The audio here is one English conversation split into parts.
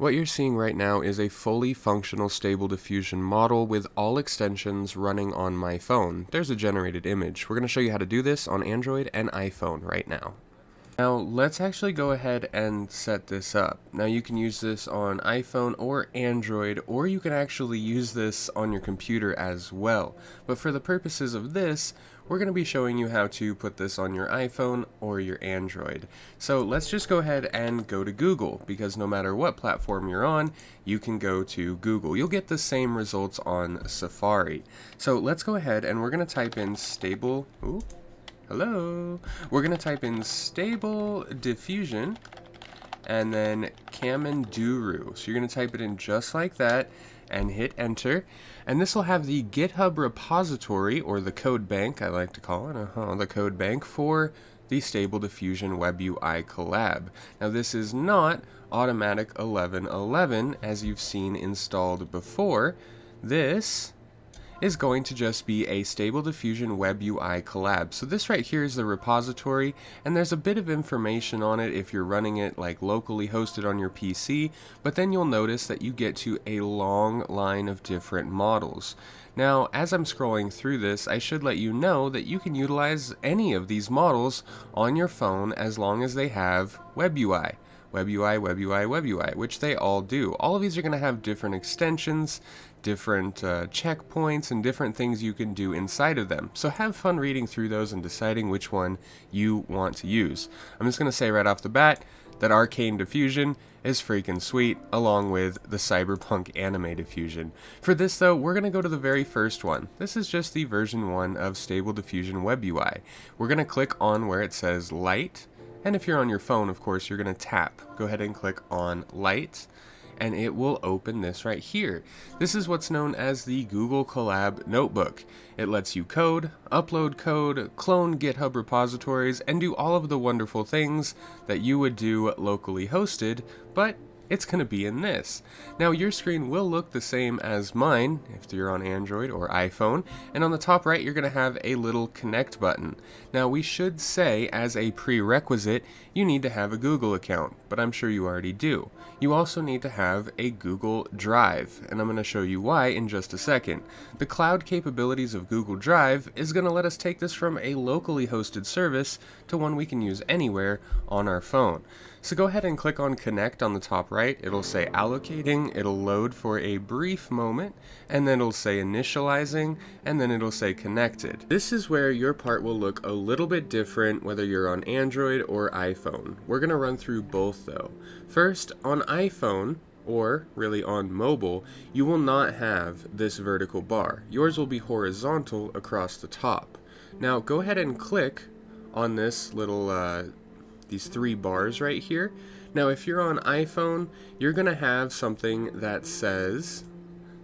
What you're seeing right now is a fully functional Stable Diffusion model with all extensions running on my phone. There's a generated image. We're going to show you how to do this on Android and iPhone right now. Now let's actually go ahead and set this up. Now you can use this on iPhone or Android, or you can actually use this on your computer as well. But for the purposes of this, we're going to be showing you how to put this on your iPhone or your Android. So let's just go ahead and go to Google, because no matter what platform you're on, you can go to Google. You'll get the same results on Safari. So let's go ahead and we're going to type in Stable Diffusion and then Kamenduru. So you're going to type it in just like that and hit enter, and this will have the GitHub repository, or the code bank I like to call it, the code bank for the Stable Diffusion Web UI collab. Now this is not automatic1111 as you've seen installed before. This is going to just be a Stable Diffusion Web UI collab. So this right here is the repository, and there's a bit of information on it if you're running it like locally hosted on your PC, but then you'll notice that you get to a long line of different models. Now, as I'm scrolling through this, I should let you know that you can utilize any of these models on your phone as long as they have Web UI. Web UI, Web UI, Web UI, which they all do. All of these are going to have different extensions, different checkpoints, and different things you can do inside of them. So have fun reading through those and deciding which one you want to use. I'm just going to say right off the bat that Arcane Diffusion is freaking sweet, along with the Cyberpunk Anime Diffusion. For this though, we're going to go to the very first one. This is just the version 1 of Stable Diffusion Web UI. We're going to click on where it says Light. And if you're on your phone, of course, you're going to tap. Go ahead and click on Light, and it will open this right here. This is what's known as the Google Colab Notebook. It lets you code, upload code, clone GitHub repositories, and do all of the wonderful things that you would do locally hosted, but it's going to be in this. Now your screen will look the same as mine if you're on Android or iPhone, and on the top right you're going to have a little connect button. Now we should say as a prerequisite you need to have a Google account, but I'm sure you already do. You also need to have a Google Drive, and I'm going to show you why in just a second. The cloud capabilities of Google Drive is going to let us take this from a locally hosted service to one we can use anywhere on our phone. So go ahead and click on Connect on the top right. It'll say allocating, it'll load for a brief moment, and then it'll say initializing, and then it'll say connected. This is where your part will look a little bit different whether you're on Android or iPhone. We're going to run through both though. First, on iPhone, or really on mobile, you will not have this vertical bar. Yours will be horizontal across the top. Now go ahead and click on this little these three bars right here. Now if you're on iPhone, you're going to have something that says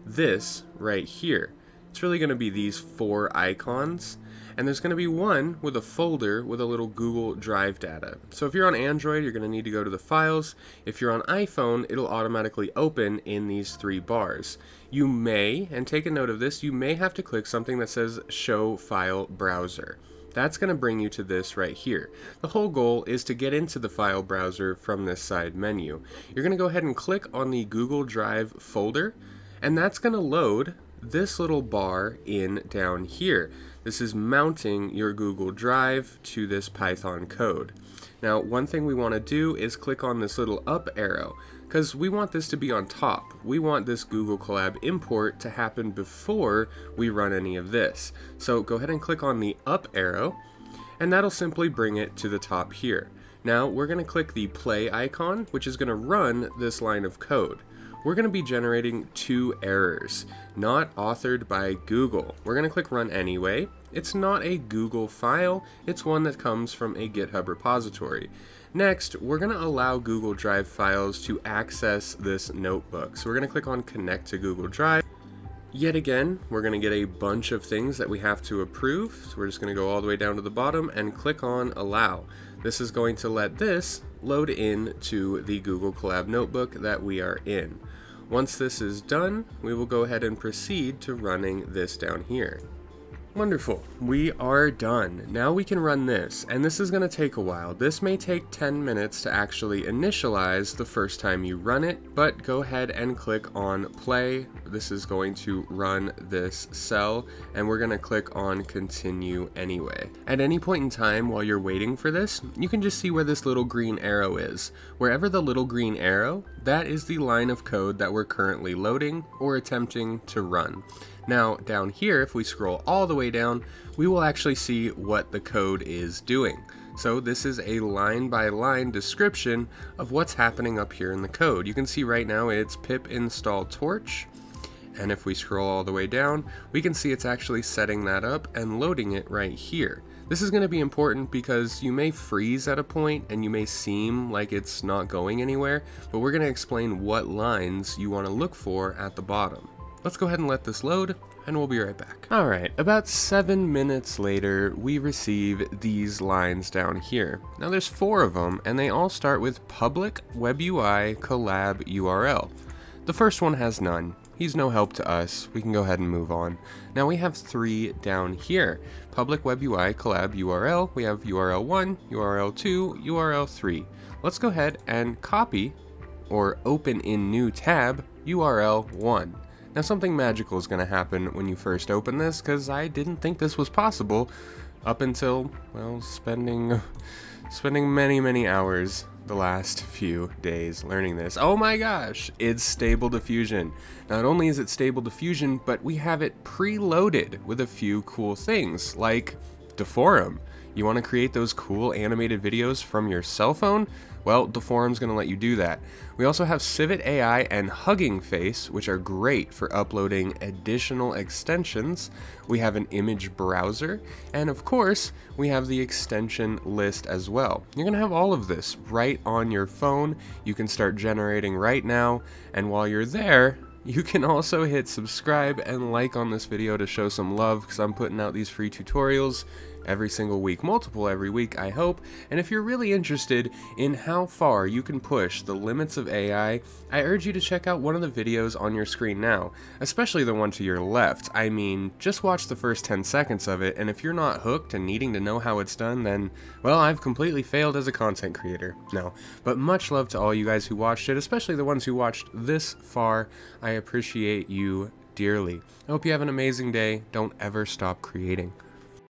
this right here. It's really going to be these four icons, and there's going to be one with a folder with a little Google Drive data. So if you're on Android, you're going to need to go to the files. If you're on iPhone, it'll automatically open in these three bars. You may, and take a note of this, you may have to click something that says Show File Browser. That's going to bring you to this right here. The whole goal is to get into the file browser from this side menu. You're going to go ahead and click on the Google Drive folder, and that's going to load this little bar in down here. This is mounting your Google Drive to this Python code. Now, one thing we want to do is click on this little up arrow, because we want this to be on top. We want this Google Colab import to happen before we run any of this. So go ahead and click on the up arrow, and that'll simply bring it to the top here. Now we're going to click the play icon, which is going to run this line of code. We're going to be generating two errors, not authored by Google. We're going to click run anyway. It's not a Google file, it's one that comes from a GitHub repository. Next, we're going to allow Google Drive files to access this notebook. So we're going to click on Connect to Google Drive. Yet again, we're going to get a bunch of things that we have to approve. So we're just going to go all the way down to the bottom and click on Allow. This is going to let this load into the Google Colab notebook that we are in. Once this is done, we will go ahead and proceed to running this down here. Wonderful, we are done. Now we can run this, and this is gonna take a while. This may take 10 minutes to actually initialize the first time you run it, but go ahead and click on play. This is going to run this cell, and we're gonna click on continue anyway. At any point in time while you're waiting for this, you can just see where this little green arrow is. Wherever the little green arrow, that is the line of code that we're currently loading or attempting to run. Now down here, if we scroll all the way down, we will actually see what the code is doing. So this is a line by line description of what's happening up here in the code. You can see right now it's pip install torch. And if we scroll all the way down, we can see it's actually setting that up and loading it right here. This is going to be important because you may freeze at a point and you may seem like it's not going anywhere, but we're going to explain what lines you want to look for at the bottom. Let's go ahead and let this load, and we'll be right back. Alright, about 7 minutes later, we receive these lines down here. Now there's 4 of them, and they all start with public web UI collab URL. The first one has none. He's no help to us. We can go ahead and move on. Now we have 3 down here. Public web UI collab URL. We have URL 1, URL 2, URL 3. Let's go ahead and copy, or open in new tab, URL 1. Now something magical is going to happen when you first open this, because I didn't think this was possible up until, well, spending many hours the last few days learning this. Oh my gosh, it's Stable Diffusion. Not only is it Stable Diffusion, but we have it preloaded with a few cool things like Deforum. You want to create those cool animated videos from your cell phone? Well, Deforum's going to let you do that. We also have Civit AI and Hugging Face, which are great for uploading additional extensions. We have an image browser, and of course, we have the extension list as well. You're going to have all of this right on your phone. You can start generating right now, and while you're there, you can also hit subscribe and like on this video to show some love, because I'm putting out these free tutorials every single week, multiple every week, I hope. And if you're really interested in how far you can push the limits of AI, I urge you to check out one of the videos on your screen now, especially the one to your left. I mean, just watch the first 10 seconds of it, and if you're not hooked and needing to know how it's done, then, well, I've completely failed as a content creator. No, but much love to all you guys who watched it, especially the ones who watched this far. I appreciate you dearly. I hope you have an amazing day. Don't ever stop creating.